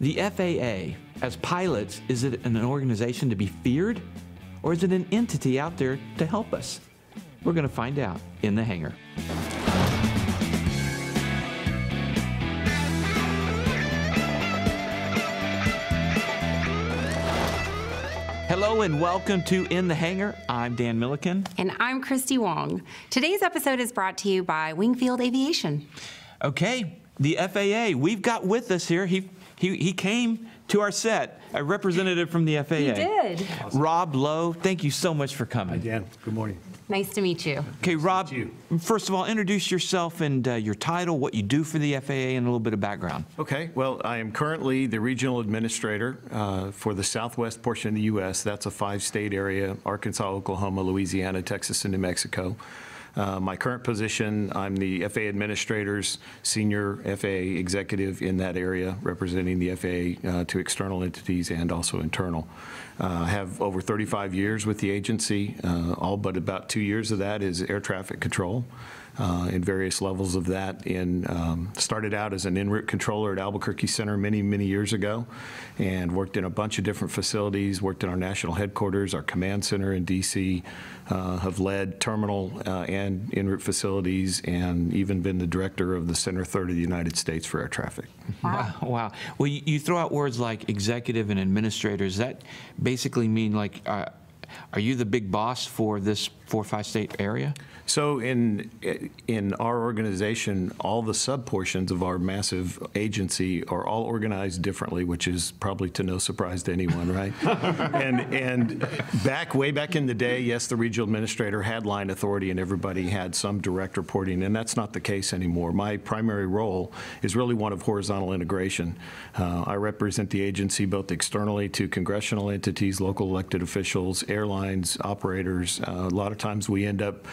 The FAA, as pilots, is it an organization to be feared, or is it an entity out there to help us? We're going to find out in the hangar. Hello and welcome to In the Hangar. I'm Dan Millican. And I'm Christy Wong. Today's episode is brought to you by Wingfield Aviation. Okay, the FAA. We've got with us here, he came to our set, a representative from the FAA. He did. Awesome. Rob Lowe, thank you so much for coming. Hi, Dan. Good morning. Nice to meet you. Okay, Rob, first of all, introduce yourself and your title, what you do for the FAA, and a little bit of background. Okay, well, I am currently the regional administrator for the southwest portion of the U.S. That's a five-state area, Arkansas, Oklahoma, Louisiana, Texas, and New Mexico. My current position, I'm the FAA Administrator's Senior FAA Executive in that area, representing the FAA to external entities and also internal. I have over 35 years with the agency, all but about 2 years of that is air traffic control. In various levels of that. Started out as an en-route controller at Albuquerque Center many, many years ago and worked in a bunch of different facilities, worked in our national headquarters, our command center in D.C., have led terminal and en-route facilities and even been the director of the Center Third of the United States for Air Traffic. Wow. Wow. Well, you throw out words like executive and administrator. Does that basically mean like are you the big boss for this 4 or 5 state area? So in our organization, all the sub-portions of our massive agency are all organized differently, which is probably to no surprise to anyone, right? and way back in the day, yes, the regional administrator had line authority and everybody had some direct reporting, and that's not the case anymore. My primary role is really one of horizontal integration. I represent the agency both externally to congressional entities, local elected officials, airlines, operators. A lot of times we end up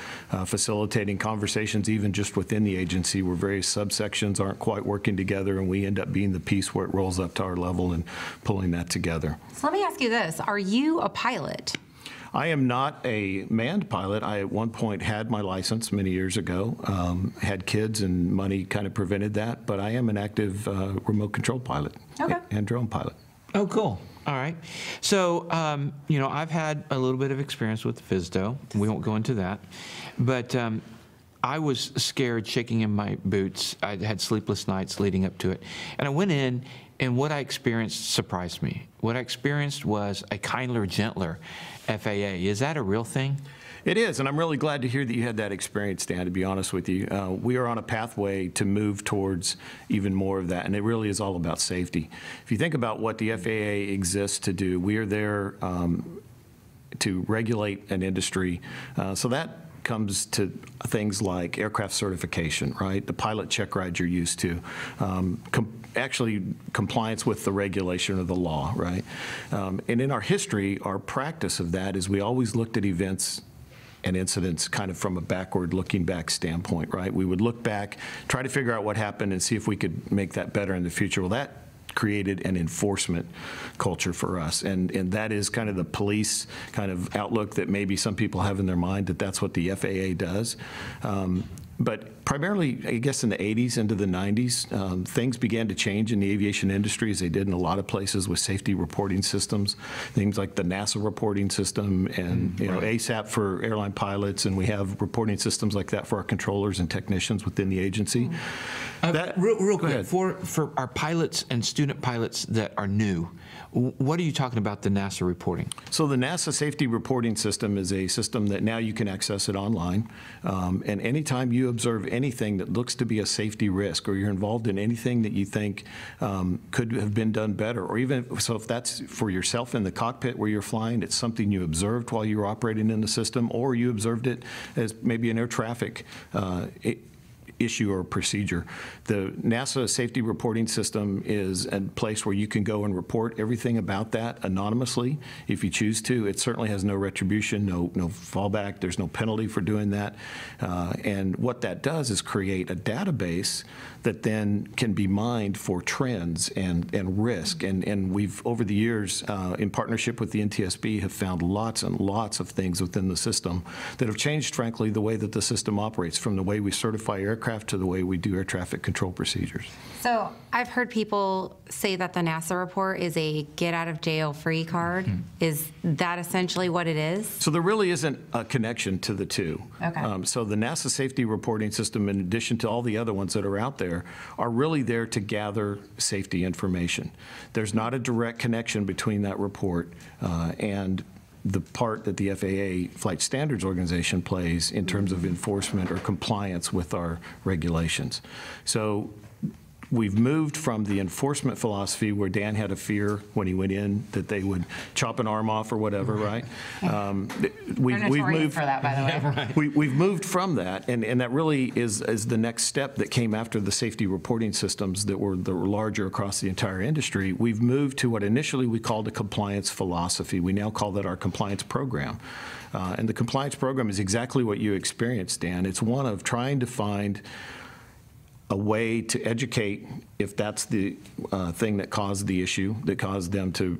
facilitating conversations even just within the agency where various subsections aren't quite working together, and we end up being the piece where it rolls up to our level and pulling that together. So let me ask you this. Are you a pilot? I am not a manned pilot. I at one point had my license many years ago, had kids and money kind of prevented that, but I am an active remote control pilot. Okay. And drone pilot. Oh, cool. All right. So, you know, I've had a little bit of experience with FISDO. We won't go into that. But I was scared, shaking in my boots. I had sleepless nights leading up to it. And I went in, and what I experienced surprised me. What I experienced was a kinder, gentler FAA. Is that a real thing? It is, and I'm really glad to hear that you had that experience, Dan, to be honest with you. We are on a pathway to move towards even more of that, and it really is all about safety. If you think about what the FAA exists to do, we are there to regulate an industry. So that comes to things like aircraft certification, right? The pilot check ride you're used to. Actually compliance with the regulation of the law, right? And in our history, our practice of that is we always looked at events and incidents kind of from a backward looking back standpoint, right? We would look back, try to figure out what happened and see if we could make that better in the future. Well, that created an enforcement culture for us. And that is kind of the police kind of outlook that maybe some people have in their mind that that's what the FAA does. But primarily, I guess, in the 80s into the 90s, things began to change in the aviation industry as they did in a lot of places with safety reporting systems, things like the NASA reporting system and you know, ASAP for airline pilots, and we have reporting systems like that for our controllers and technicians within the agency. Real quick, for our pilots and student pilots that are new, what are you talking about the NASA reporting? So the NASA safety reporting system is a system that now you can access it online, and anytime you observe anything that looks to be a safety risk or you're involved in anything that you think could have been done better, or even so if that's for yourself in the cockpit where you're flying, it's something you observed while you were operating in the system, or you observed it as maybe an air traffic issue or procedure. The NASA safety reporting system is a place where you can go and report everything about that anonymously if you choose to. It certainly has no retribution, no fallback. There's no penalty for doing that. And what that does is create a database that then can be mined for trends and risk. And we've, over the years, in partnership with the NTSB, have found lots and lots of things within the system that have changed, frankly, the way that the system operates, from the way we certify aircraft aircraft to the way we do air traffic control procedures. So I've heard people say that the NASA report is a get-out-of-jail-free card. Mm-hmm. Is that essentially what it is? So there really isn't a connection to the two. Okay. So the NASA safety reporting system, in addition to all the other ones that are out there, are really there to gather safety information. There's not a direct connection between that report and the part that the FAA Flight Standards Organization plays in terms of enforcement or compliance with our regulations. So we've moved from the enforcement philosophy where Dan had a fear when he went in that they would chop an arm off or whatever, right? We've moved for that, by the way. Yeah, right. We've moved from that, and that really is the next step that came after the safety reporting systems that were larger across the entire industry. We've moved to what initially we called a compliance philosophy. We now call that our compliance program. And the compliance program is exactly what you experienced, Dan. It's one of trying to find a way to educate, if that's the thing that caused the issue, that caused them to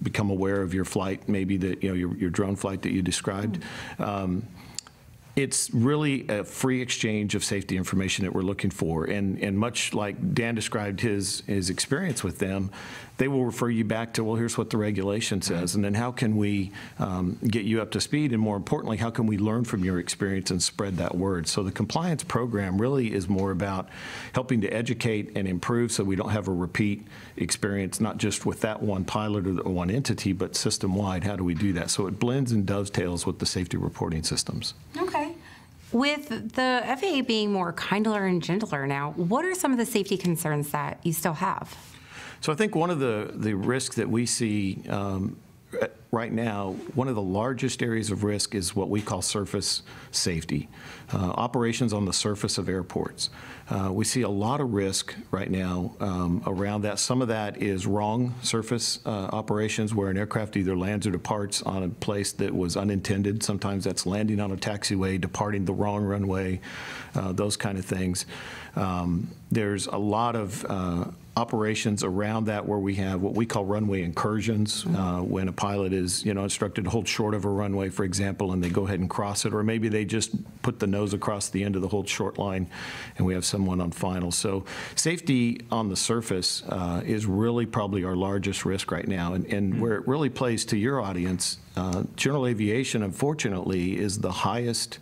become aware of your flight, maybe that, you know, your drone flight that you described. It's really a free exchange of safety information that we're looking for, and much like Dan described his experience with them, they will refer you back to, well, here's what the regulation says, and then how can we get you up to speed, and more importantly, how can we learn from your experience and spread that word? So the compliance program really is more about helping to educate and improve so we don't have a repeat experience, not just with that one pilot or one entity, but system-wide. How do we do that? So it blends and dovetails with the safety reporting systems. Okay. With the FAA being more kinder and gentler now, what are some of the safety concerns that you still have? So I think one of the risks that we see right now, one of the largest areas of risk is what we call surface safety, operations on the surface of airports. We see a lot of risk right now around that. Some of that is wrong surface operations where an aircraft either lands or departs on a place that was unintended. Sometimes that's landing on a taxiway, departing the wrong runway, those kind of things. There's a lot of operations around that where we have what we call runway incursions, when a pilot is, you know, instructed to hold short of a runway, for example, and they go ahead and cross it, or maybe they just put the nose across the end of the hold short line and we have someone on final. So safety on the surface is really probably our largest risk right now, and where it really plays to your audience, general aviation, unfortunately, is the highest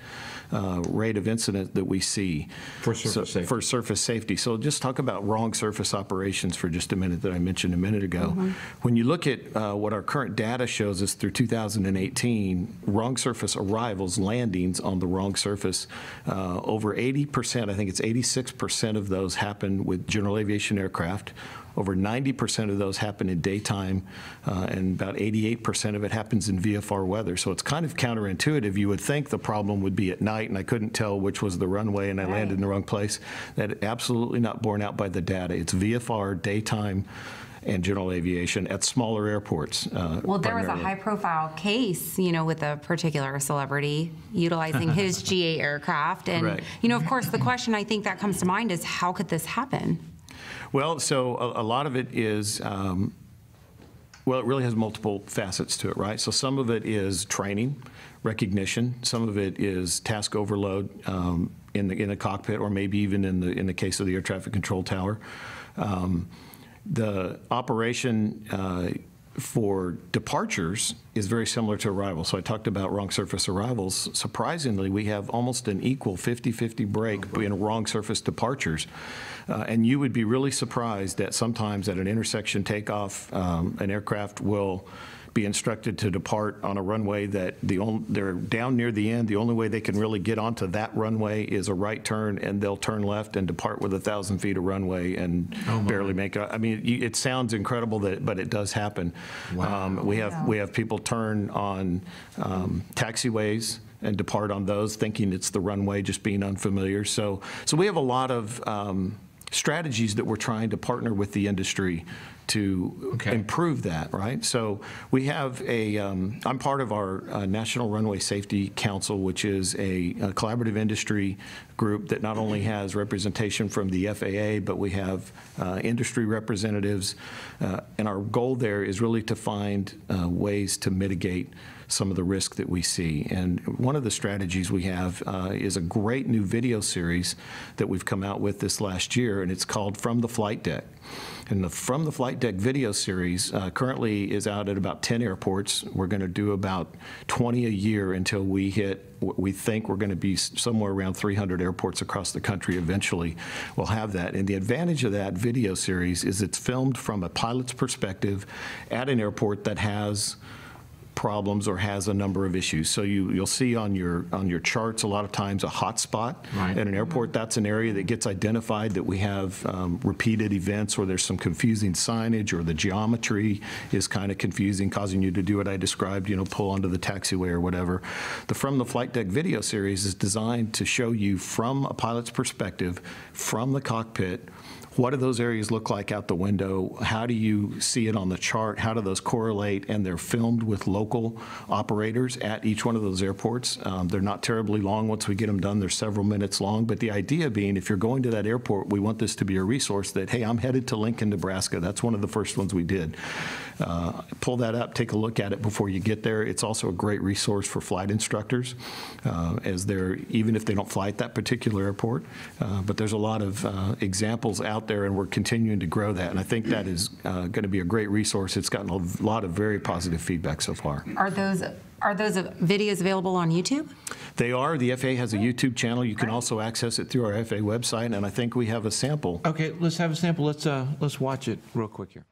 rate of incident that we see for surface safety. So just talk about wrong surface operations for just a minute that I mentioned a minute ago. When you look at what our current data shows us through 2018, wrong surface arrivals, landings on the wrong surface, over 80%, I think it's 86% of those happen with general aviation aircraft. Over 90% of those happen in daytime, and about 88% of it happens in VFR weather. So it's kind of counterintuitive. You would think the problem would be at night, and I couldn't tell which was the runway, and I landed in the wrong place. That absolutely not borne out by the data. It's VFR, daytime, and general aviation at smaller airports. Well, there was a high-profile case, you know, with a particular celebrity utilizing his GA aircraft. And, you know, of course, the question I think that comes to mind is how could this happen? Well, so a lot of it is, well, it really has multiple facets to it, right? So some of it is training, recognition. Some of it is task overload in the cockpit, or maybe even in the case of the air traffic control tower. The operation for departures is very similar to arrival. So I talked about wrong surface arrivals. Surprisingly, we have almost an equal 50-50 break in wrong surface departures. And you would be really surprised that sometimes at an intersection takeoff, an aircraft will be instructed to depart on a runway that they're down near the end. The only way they can really get onto that runway is a right turn, and they'll turn left and depart with 1,000 feet of runway and barely make it. I mean, it sounds incredible, but it does happen. Wow. We have people turn on taxiways and depart on those, thinking it's the runway, just being unfamiliar. So we have a lot of strategies that we're trying to partner with the industry to improve that, right? So we have a, I'm part of our National Runway Safety Council, which is a collaborative industry group that not only has representation from the FAA, but we have industry representatives. And our goal there is really to find ways to mitigate some of the risk that we see. And one of the strategies we have is a great new video series that we've come out with this last year, and it's called From the Flight Deck. And the From the Flight Deck video series currently is out at about 10 airports. We're going to do about 20 a year until we hit, we think we're going to be somewhere around 300 airports across the country eventually. We'll have that. And the advantage of that video series is it's filmed from a pilot's perspective at an airport that has problems or has a number of issues. So you'll see on your charts a lot of times a hot spot right. at an airport. That's an area that gets identified that we have repeated events, or there's some confusing signage, or the geometry is kind of confusing, causing you to do what I described, you know, pull onto the taxiway or whatever. The From the Flight Deck video series is designed to show you from a pilot's perspective, from the cockpit, what do those areas look like out the window? How do you see it on the chart? How do those correlate? And they're filmed with local operators at each one of those airports. They're not terribly long once we get them done. They're several minutes long. But the idea being, if you're going to that airport, we want this to be a resource that, hey, I'm headed to Lincoln, Nebraska. That's one of the first ones we did. Pull that up, take a look at it before you get there. It's also a great resource for flight instructors, as they're, even if they don't fly at that particular airport. But there's a lot of examples out there, and we're continuing to grow that, and I think that is going to be a great resource. It's gotten a lot of very positive feedback so far. Are those videos available on YouTube? They are. The FAA has a YouTube channel. You can also access it through our FAA website, and I think we have a sample. Okay, let's have a sample. Let's watch it real quick here.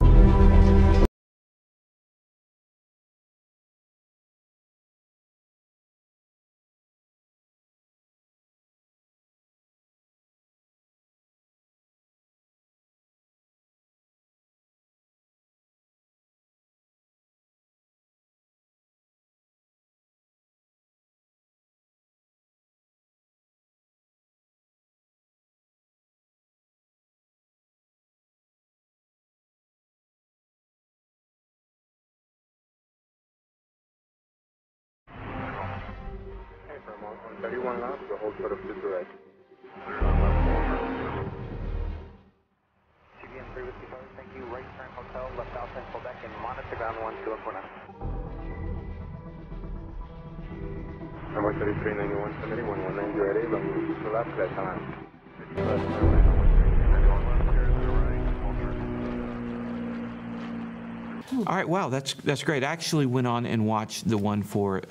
All right, wow, that's great. I actually went on and watched the one for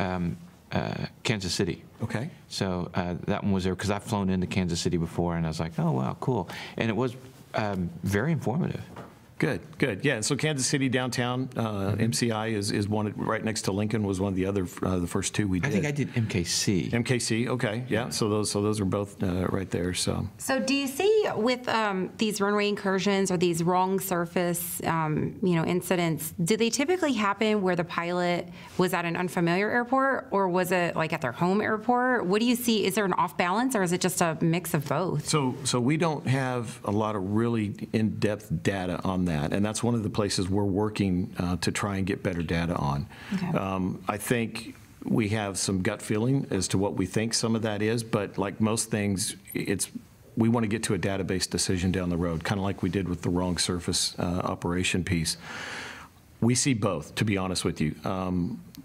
Kansas City. Okay. So that one was there because I've flown into Kansas City before, and I was like, oh, wow, cool. And it was very informative. Good, good. Yeah, so Kansas City downtown, MCI is one, right next to Lincoln was one of the other, the first two we did. I think I did MKC. MKC, okay, yeah, so those are both right there, so. So do you see with these runway incursions or these wrong surface, you know, incidents, do they typically happen where the pilot was at an unfamiliar airport, or was it like at their home airport? What do you see, is there an off balance, or is it just a mix of both? So we don't have a lot of really in-depth data on that, and that's one of the places we're working to try and get better data on. Okay. I think we have some gut feeling as to what we think some of that is, but like most things, we want to get to a database decision down the road, kind of like we did with the wrong surface operation piece. We see both, to be honest with you.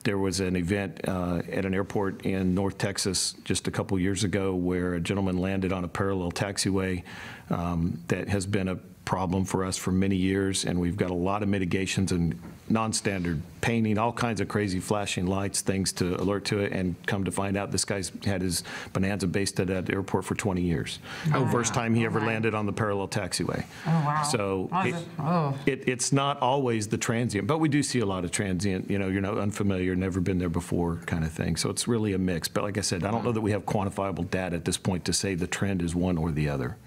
There was an event at an airport in North Texas just a couple years ago where a gentleman landed on a parallel taxiway that has been a problem for us for many years, and we've got a lot of mitigations and non-standard painting, all kinds of crazy flashing lights, things to alert to it, and come to find out this guy's had his Bonanza based at that airport for 20 years. Wow. First time he ever landed on the parallel taxiway. Oh, wow. So it's not always the transient, but we do see a lot of transient, you know, you're not unfamiliar, never been there before kind of thing. So it's really a mix. But like I said, I don't know that we have quantifiable data at this point to say the trend is one or the other.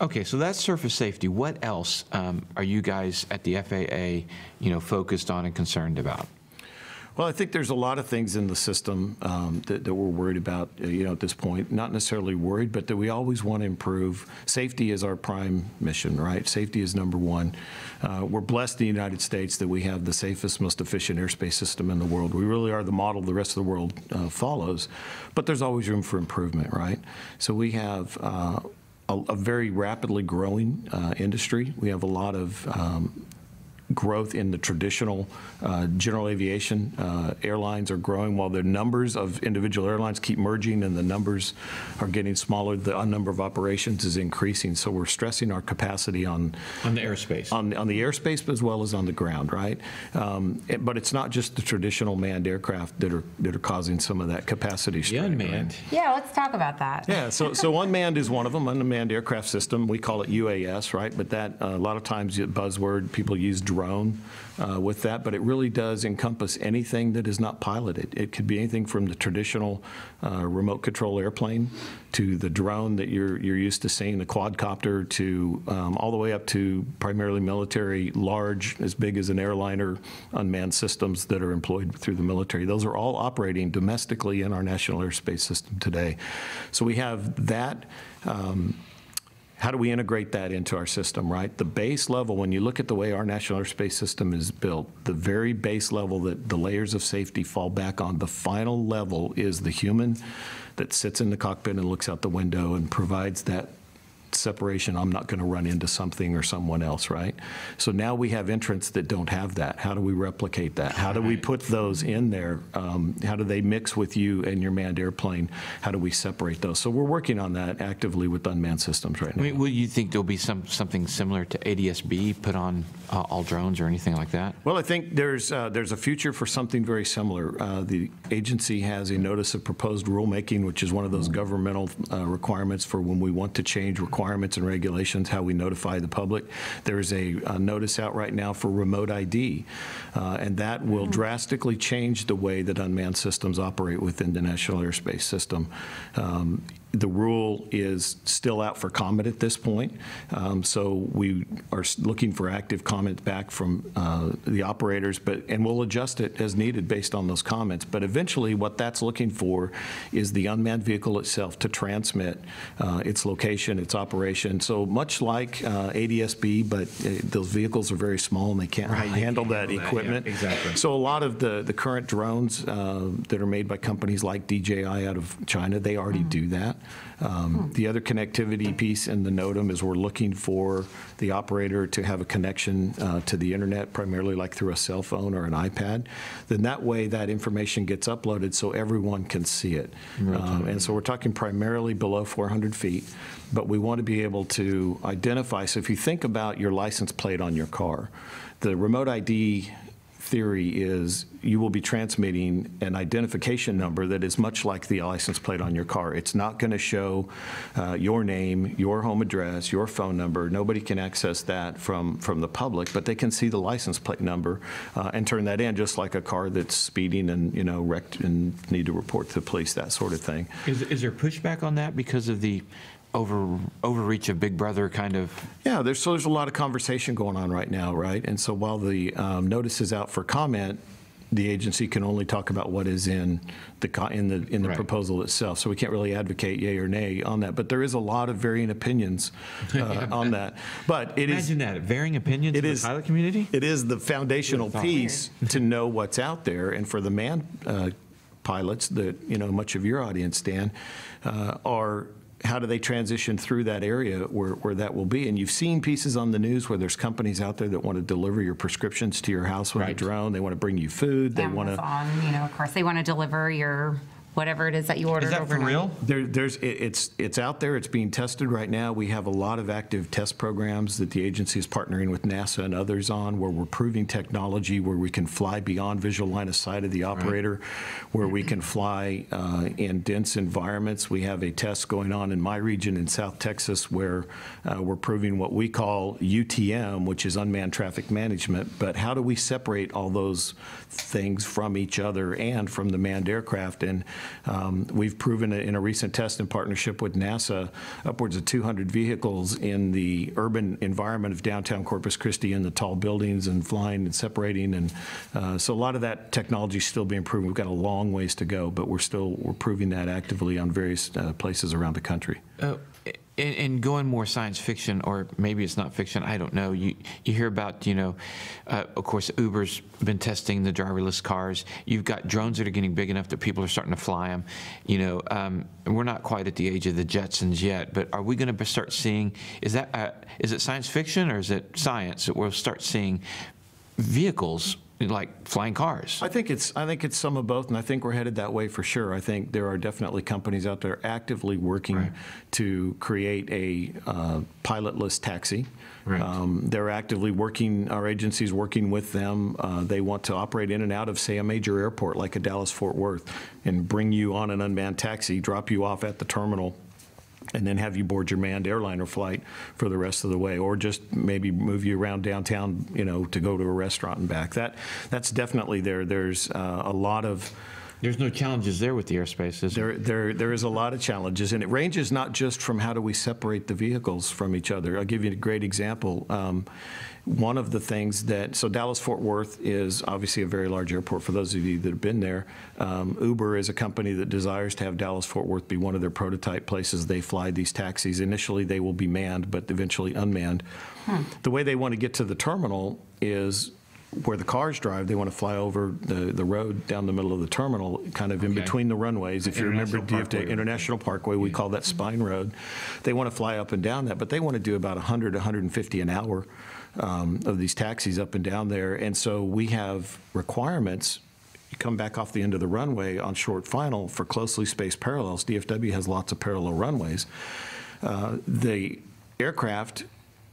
Okay, so that's surface safety. What else are you guys at the FAA, you know, focused on and concerned about? Well, I think there's a lot of things in the system that we're worried about, you know, at this point. Not necessarily worried, but that we always want to improve. Safety is our prime mission, right? Safety is number one. We're blessed in the United States that we have the safest, most efficient airspace system in the world. We really are the model the rest of the world follows, but there's always room for improvement, right? So we have a very rapidly growing industry. We have a lot of growth in the traditional general aviation airlines are growing. While the numbers of individual airlines keep merging and the numbers are getting smaller, the number of operations is increasing. So we're stressing our capacity on the airspace, on the airspace as well as on the ground, right? But it's not just the traditional manned aircraft that are causing some of that capacity strain. Unmanned. Right? Yeah, let's talk about that. Yeah, so unmanned is one of them. Unmanned aircraft system, we call it UAS, right? But that a lot of times buzzword people use drone with that, but it really does encompass anything that is not piloted. It could be anything from the traditional remote control airplane to the drone that you're used to seeing, the quadcopter, to all the way up to primarily military, large, as big as an airliner, unmanned systems that are employed through the military. Those are all operating domestically in our national airspace system today. So we have that. How do we integrate that into our system, right? The base level, when you look at the way our national airspace system is built, the very base level that the layers of safety fall back on, the final level is the human that sits in the cockpit and looks out the window and provides that separation. I'm not going to run into something or someone else, right? So now we have entrants that don't have that. How do we replicate that? How do we put those in there? How do they mix with you and your manned airplane? How do we separate those? So we're working on that actively with unmanned systems right now. I mean, will you think there'll be something similar to ADS-B put on all drones or anything like that? Well, I think there's a future for something very similar. The agency has a notice of proposed rulemaking, which is one of those governmental requirements for when we want to change requirements and regulations, how we notify the public. There is a notice out right now for remote ID, and that will drastically change the way that unmanned systems operate within the national airspace system. The rule is still out for comment at this point, so we are looking for active comment back from the operators, and we'll adjust it as needed based on those comments. But eventually what that's looking for is the unmanned vehicle itself to transmit its location, its operation. So much like ADS-B, but those vehicles are very small and they can't handle that equipment. Yeah, exactly. So a lot of the current drones that are made by companies like DJI out of China, they already do that. The other connectivity piece in the NOTAM is we're looking for the operator to have a connection to the internet, primarily like through a cell phone or an iPad. Then that way that information gets uploaded so everyone can see it. Right. And so we're talking primarily below 400 feet, but we want to be able to identify. So if you think about your license plate on your car, the remote ID theory is you will be transmitting an identification number that is much like the license plate on your car. It's not going to show your name, your home address, your phone number. Nobody can access that from the public, but they can see the license plate number and turn that in, just like a car that's speeding and, you know, wrecked and need to report to the police, that sort of thing. Is there pushback on that because of the overreach of Big Brother kind of? Yeah, there's a lot of conversation going on right now, right? And so while the notice is out for comment, the agency can only talk about what is in the right. proposal itself, so we can't really advocate yay or nay on that. But there is a lot of varying opinions on that. But it imagine that varying opinions in the pilot community. It is the foundational piece to know what's out there, and for the manned pilots that much of your audience, Dan, are. How do they transition through that area where that will be? And you've seen pieces on the news where there's companies out there that want to deliver your prescriptions to your house with a drone. They want to bring you food. They want to, of course, they want to deliver your whatever it is that you ordered. Is that overnight. For real? It's out there. It's being tested right now. We have a lot of active test programs that the agency is partnering with NASA and others on, where we're proving technology, where we can fly beyond visual line of sight of the operator, where we can fly in dense environments. We have a test going on in my region in South Texas where we're proving what we call UTM, which is unmanned traffic management. But how do we separate all those things from each other and from the manned aircraft? And we've proven in a recent test in partnership with NASA, upwards of 200 vehicles in the urban environment of downtown Corpus Christi in the tall buildings and flying and separating. And so a lot of that technology is still being proven. We've got a long ways to go, but we're proving that actively on various places around the country. And going more science fiction, or maybe it's not fiction, I don't know. You hear about, of course, Uber's been testing the driverless cars. You've got drones that are getting big enough that people are starting to fly them. We're not quite at the age of the Jetsons yet, but are we going to start seeing? Is it science fiction or is it science that we'll start seeing vehicles like flying cars? I think it's some of both, and I think we're headed that way for sure. I think there are definitely companies out there actively working to create a pilotless taxi. They're actively working, our agency's working with them. They want to operate in and out of, say, a major airport like a Dallas-Fort Worth and bring you on an unmanned taxi, drop you off at the terminal, and then have you board your manned airliner flight for the rest of the way, or just maybe move you around downtown, you know, to go to a restaurant and back. That's definitely there. There's a lot of... There's no challenges there with the airspace, is there? There is a lot of challenges, and it ranges not just from how do we separate the vehicles from each other. I'll give you a great example. One of the things that, so Dallas-Fort Worth is obviously a very large airport for those of you that have been there. Uber is a company that desires to have Dallas-Fort Worth be one of their prototype places. They fly these taxis. Initially, they will be manned, but eventually unmanned. The way they want to get to the terminal is where the cars drive, they want to fly over the road down the middle of the terminal, kind of in between the runways. If you remember DFW International Parkway, we call that Spine Road. They want to fly up and down that, but they want to do about 100, 150 an hour of these taxis up and down there. And so we have requirements. You come back off the end of the runway on short final for closely spaced parallels. DFW has lots of parallel runways. The aircraft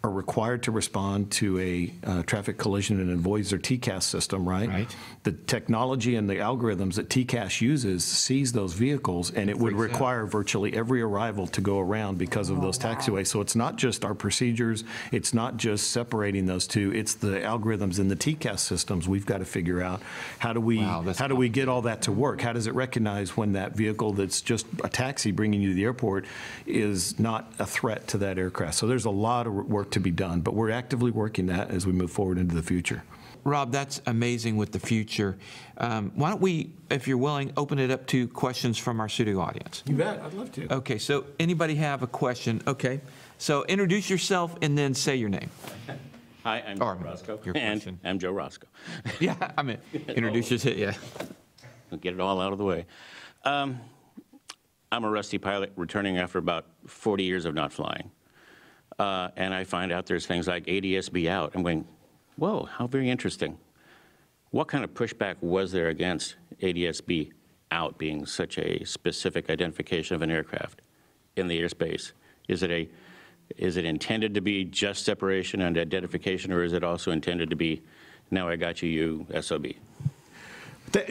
are required to respond to a traffic collision and avoids their TCAS system, right? The technology and the algorithms that TCAS uses sees those vehicles, and it would require virtually every arrival to go around because of those taxiways. So it's not just our procedures, it's not just separating those two, it's the algorithms in the TCAS systems. We've got to figure out how do we how do we get all that to work? How does it recognize when that vehicle that's just a taxi bringing you to the airport is not a threat to that aircraft? So there's a lot of work to be done, but we're actively working that as we move forward into the future. Rob, that's amazing with the future. Why don't we, if you're willing, open it up to questions from our studio audience? You bet, I'd love to. Okay, so anybody have a question? Okay, so introduce yourself and then say your name. Hi, I'm Joe Roscoe. And I'm Joe Roscoe. Yeah, I mean, introduce yourself, We'll get it all out of the way. I'm a rusty pilot returning after about 40 years of not flying. And I find out there's things like ADS-B out. I'm going, whoa, how very interesting. What kind of pushback was there against ADS-B out being such a specific identification of an aircraft in the airspace? Is it intended to be just separation and identification, or is it also intended to be, now I got you SOB?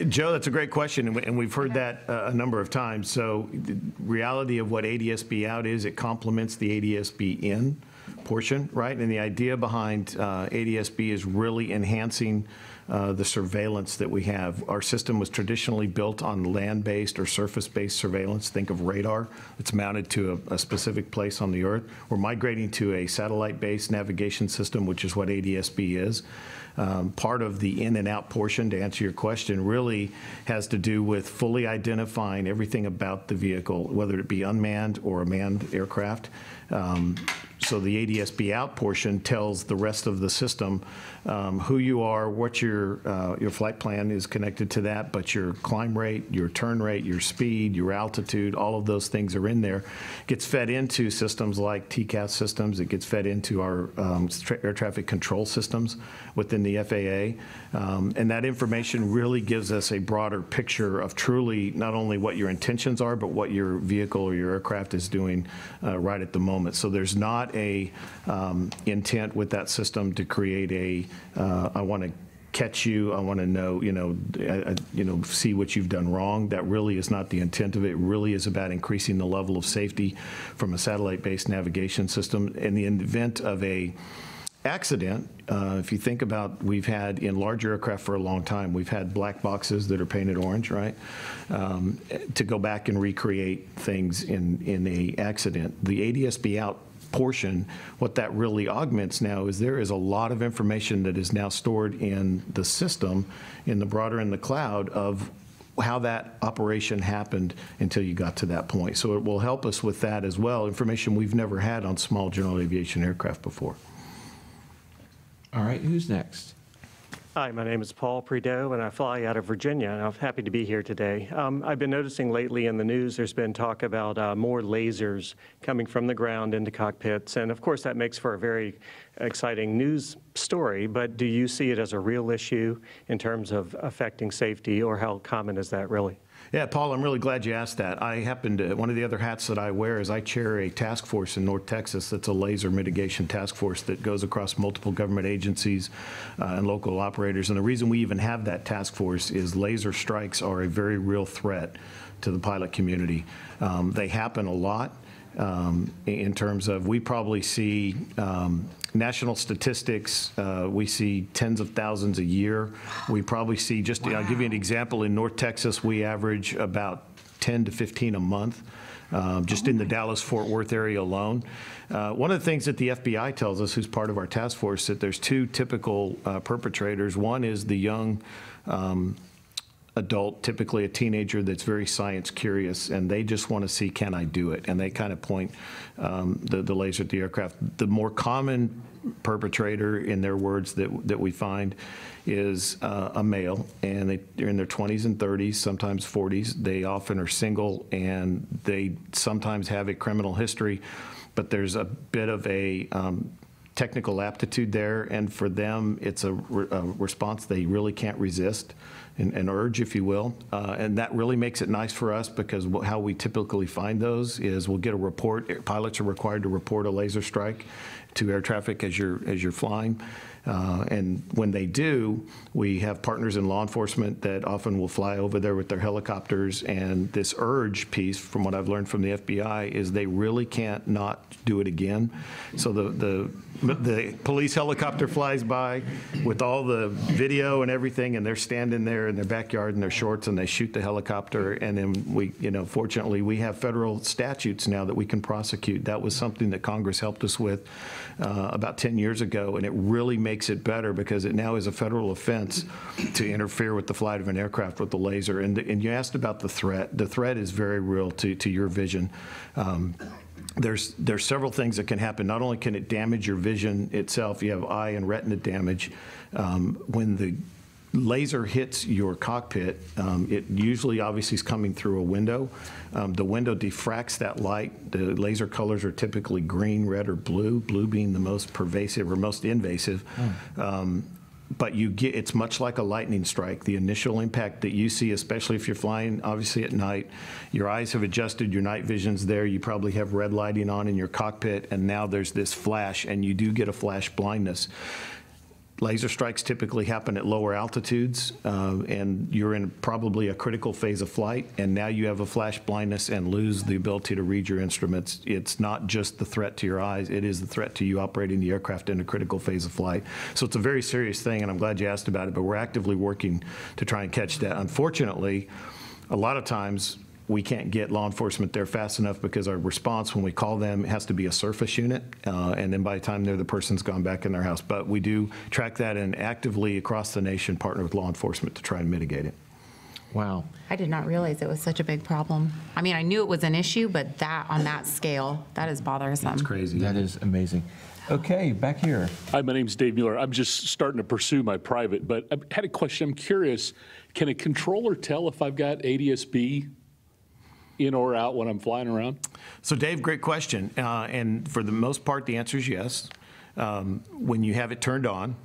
Joe, that's a great question, and we've heard that a number of times. So the reality of what ADS-B out is, it complements the ADS-B in portion, right? And the idea behind ADS-B is really enhancing the surveillance that we have. Our system was traditionally built on land-based or surface-based surveillance. Think of radar. It's mounted to a specific place on the Earth. We're migrating to a satellite-based navigation system, which is what ADS-B is. Part of the in and out portion, to answer your question, really has to do with fully identifying everything about the vehicle, whether it be unmanned or a manned aircraft. So the ADS-B out portion tells the rest of the system who you are, what your flight plan is connected to that, but your climb rate, your turn rate, your speed, your altitude, all of those things are in there. It gets fed into systems like TCAS systems. It gets fed into our air traffic control systems within the FAA. And that information really gives us a broader picture of truly not only what your intentions are, but what your vehicle or your aircraft is doing right at the moment. So there's not a intent with that system to create a I want to catch you, I want to know, you know, see what you've done wrong. That really is not the intent of it. It really is about increasing the level of safety from a satellite-based navigation system. In the event of a accident, if you think about, we've had in large aircraft for a long time, we've had black boxes that are painted orange, right? To go back and recreate things in a accident. The ADS-B out portion, what that really augments now is there is a lot of information that is now stored in the system, in the broader in the cloud, of how that operation happened until you got to that point. So it will help us with that as well, information we've never had on small general aviation aircraft before. All right, who's next? Hi, my name is Paul Prideaux, and I fly out of Virginia, and I'm happy to be here today. I've been noticing lately in the news there's been talk about more lasers coming from the ground into cockpits, and of course that makes for a very exciting news story, but do you see it as a real issue in terms of affecting safety, or how common is that really? Yeah, Paul, I'm really glad you asked that. I happen to, one of the other hats that I wear is I chair a task force in North Texas that's a laser mitigation task force that goes across multiple government agencies and local operators. And the reason we even have that task force is laser strikes are a very real threat to the pilot community. They happen a lot in terms of, we probably see national statistics, we see tens of thousands a year. We probably see, just I'll give you an example, in North Texas we average about 10 to 15 a month, just in the Dallas-Fort Worth area alone. One of the things that the FBI tells us, who's part of our task force, that there's two typical perpetrators. One is the young adult, typically a teenager that's very science curious, and they just want to see, can I do it? And they kind of point the laser at the aircraft. The more common perpetrator, in their words, that we find is a male, and they're in their 20s and 30s, sometimes 40s. They often are single, and they sometimes have a criminal history, but there's a bit of a technical aptitude there, and for them it's a response they really can't resist, an urge, if you will, and that really makes it nice for us, because how we typically find those is we'll get a report. Pilots are required to report a laser strike to air traffic as you're flying, and when they do, we have partners in law enforcement that often will fly over there with their helicopters, and this urge piece, from what I've learned from the FBI, is they really can't not do it again. So the police helicopter flies by with all the video and everything, and they're standing there in their backyard in their shorts, and they shoot the helicopter, and then we, you know, fortunately we have federal statutes now that we can prosecute. That was something that Congress helped us with about 10 years ago, and it really makes it better, because it now is a federal offense to interfere with the flight of an aircraft with the laser. And you asked about the threat. The threat is very real to your vision. There's several things that can happen. Not only can it damage your vision itself, you have eye and retina damage. When the laser hits your cockpit, it usually obviously is coming through a window. The window diffracts that light. The laser colors are typically green, red, or blue, blue being the most pervasive or most invasive. But you get, it's much like a lightning strike. The initial impact that you see, especially if you're flying, obviously at night, your eyes have adjusted, your night vision's there, you probably have red lighting on in your cockpit, and now there's this flash, and you do get a flash blindness. Laser strikes typically happen at lower altitudes, and you're in probably a critical phase of flight, and now you have a flash blindness and lose the ability to read your instruments. It's not just the threat to your eyes, it is the threat to you operating the aircraft in a critical phase of flight. So it's a very serious thing, and I'm glad you asked about it, but we're actively working to try and catch that. Unfortunately, a lot of times, we can't get law enforcement there fast enough, because our response when we call them has to be a surface unit, and then by the time the person's gone back in their house. But we do track that and actively across the nation partner with law enforcement to try and mitigate it. Wow. I did not realize it was such a big problem. I mean, I knew it was an issue, but that on that scale, that is bothersome. That's crazy. That is amazing. Okay, back here. Hi, my name's Dave Mueller. I'm just starting to pursue my private, but I had a question. I'm curious, can a controller tell if I've got ADS-B in or out when I'm flying around? So Dave, great question. And for the most part, the answer is yes. When you have it turned on,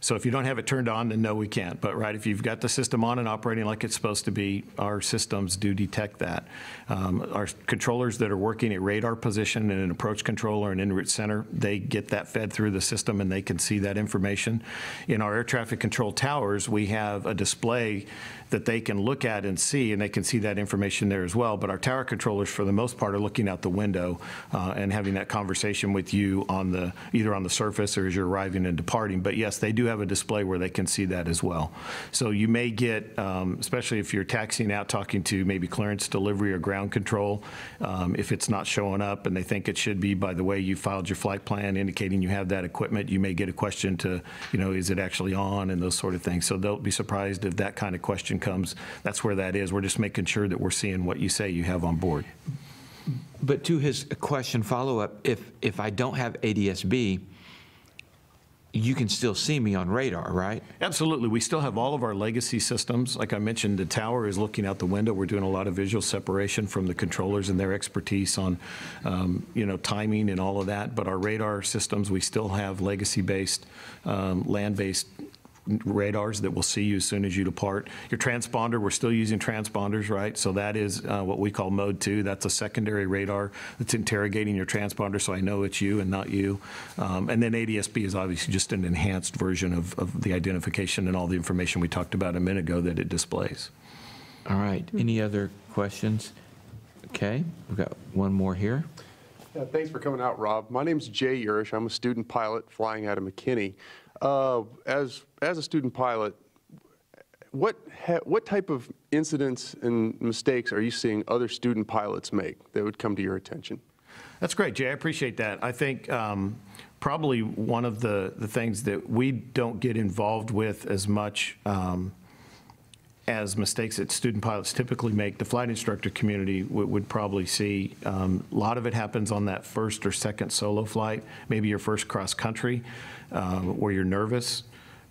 so if you don't have it turned on, then no, we can't. But right, if you've got the system on and operating like it's supposed to be, our systems do detect that. Our controllers that are working at radar position and an approach controller and en route center, they get that fed through the system and they can see that information. In our air traffic control towers, we have a display that they can look at and see, and they can see that information there as well. But our tower controllers, for the most part, are looking out the window and having that conversation with you on the, either on the surface or as you're arriving and departing. But yes, they do have a display where they can see that as well. So you may get, especially if you're taxiing out, talking to maybe clearance, delivery, or ground control, if it's not showing up and they think it should be by the way you filed your flight plan indicating you have that equipment, you may get a question to, you know, is it actually on and those sort of things. So don't be surprised if that kind of question comes. That's where that is. We're just making sure that we're seeing what you say you have on board. But to his question follow-up, if I don't have ADS-B, you can still see me on radar, right? Absolutely. We still have all of our legacy systems. Like I mentioned, the tower is looking out the window. We're doing a lot of visual separation from the controllers and their expertise on, you know, timing and all of that. But our radar systems, we still have legacy-based, land-based radars that will see you as soon as you depart. Your transponder, we're still using transponders, right? So that is what we call mode 2. That's a secondary radar that's interrogating your transponder, so I know it's you and not you. And then ADS-B is obviously just an enhanced version of the identification and all the information we talked about a minute ago that it displays. All right, any other questions? Okay, we've got one more here. Yeah, thanks for coming out, Rob. My name's Jay Yurish. I'm a student pilot flying out of McKinney. As a student pilot, what type of incidents and mistakes are you seeing other student pilots make that would come to your attention? That's great, Jay. I appreciate that. I think probably one of the things that we don't get involved with as much as mistakes that student pilots typically make, the flight instructor community would probably see. A lot of it happens on that first or second solo flight, maybe your first cross-country, where you're nervous,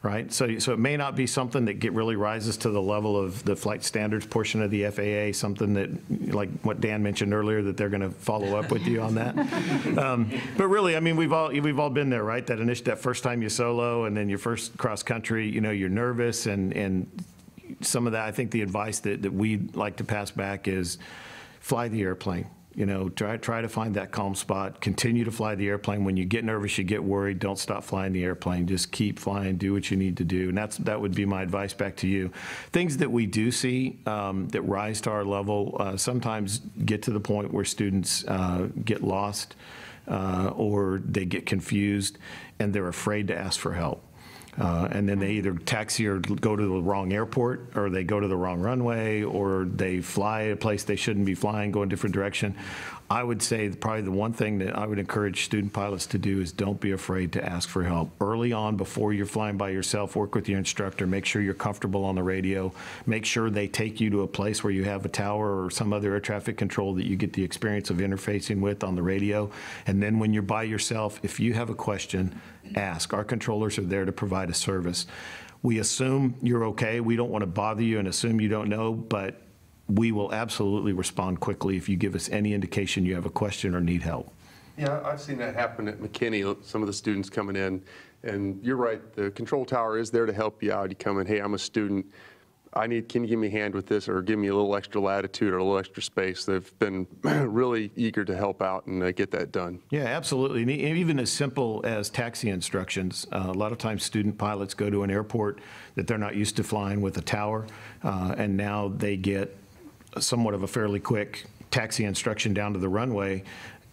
right? So it may not be something that really rises to the level of the flight standards portion of the FAA, something that, like what Dan mentioned earlier, that they're going to follow up with you on that. But really, I mean, we've all been there, right? That first time you solo, and then your first cross-country, you know, you're nervous, and some of that, I think the advice that we'd like to pass back is fly the airplane. You know, try to find that calm spot, continue to fly the airplane. When you get nervous, you get worried, don't stop flying the airplane. Just keep flying, do what you need to do. And that would be my advice back to you. Things that we do see that rise to our level sometimes get to the point where students get lost or they get confused and they're afraid to ask for help. And then they either taxi or go to the wrong airport, or they go to the wrong runway, or they fly a place they shouldn't be flying, go in a different direction. I would say probably the one thing that I would encourage student pilots to do is don't be afraid to ask for help. Early on, before you're flying by yourself, work with your instructor, make sure you're comfortable on the radio, make sure they take you to a place where you have a tower or some other air traffic control that you get the experience of interfacing with on the radio. And then when you're by yourself, if you have a question, ask. Our controllers are there to provide a service. We assume you're okay. We don't want to bother you and assume you don't know, but we will absolutely respond quickly if you give us any indication you have a question or need help. Yeah, I've seen that happen at McKinney, some of the students coming in, and you're right, the control tower is there to help you out. You come in, hey, I'm a student, can you give me a hand with this, or give me a little extra latitude or a little extra space? They've been really eager to help out and get that done. Yeah, absolutely. And even as simple as taxi instructions, a lot of times student pilots go to an airport that they're not used to flying with a tower, and now they get somewhat of a fairly quick taxi instruction down to the runway,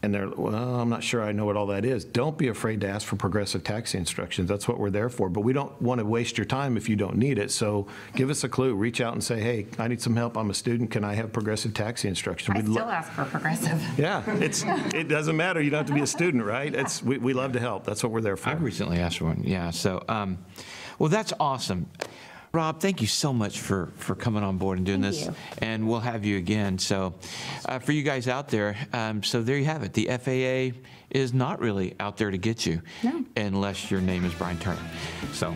and they're, well, I'm not sure I know what all that is. Don't be afraid to ask for progressive taxi instructions. That's what we're there for, but we don't want to waste your time if you don't need it. So give us a clue, reach out and say, hey, I need some help, I'm a student, can I have progressive taxi instruction? We'd still ask for progressive. Yeah, it doesn't matter, you don't have to be a student, right? It's, we love to help, that's what we're there for. I recently asked for one, yeah, so, well, that's awesome. Rob, thank you so much for coming on board and doing this. And we'll have you again. So for you guys out there, so there you have it. The FAA is not really out there to get you, no, unless your name is Brian Turner. So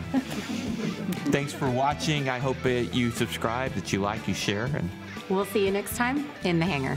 thanks for watching. I hope you subscribe, that you like, you share. And we'll see you next time in the hangar.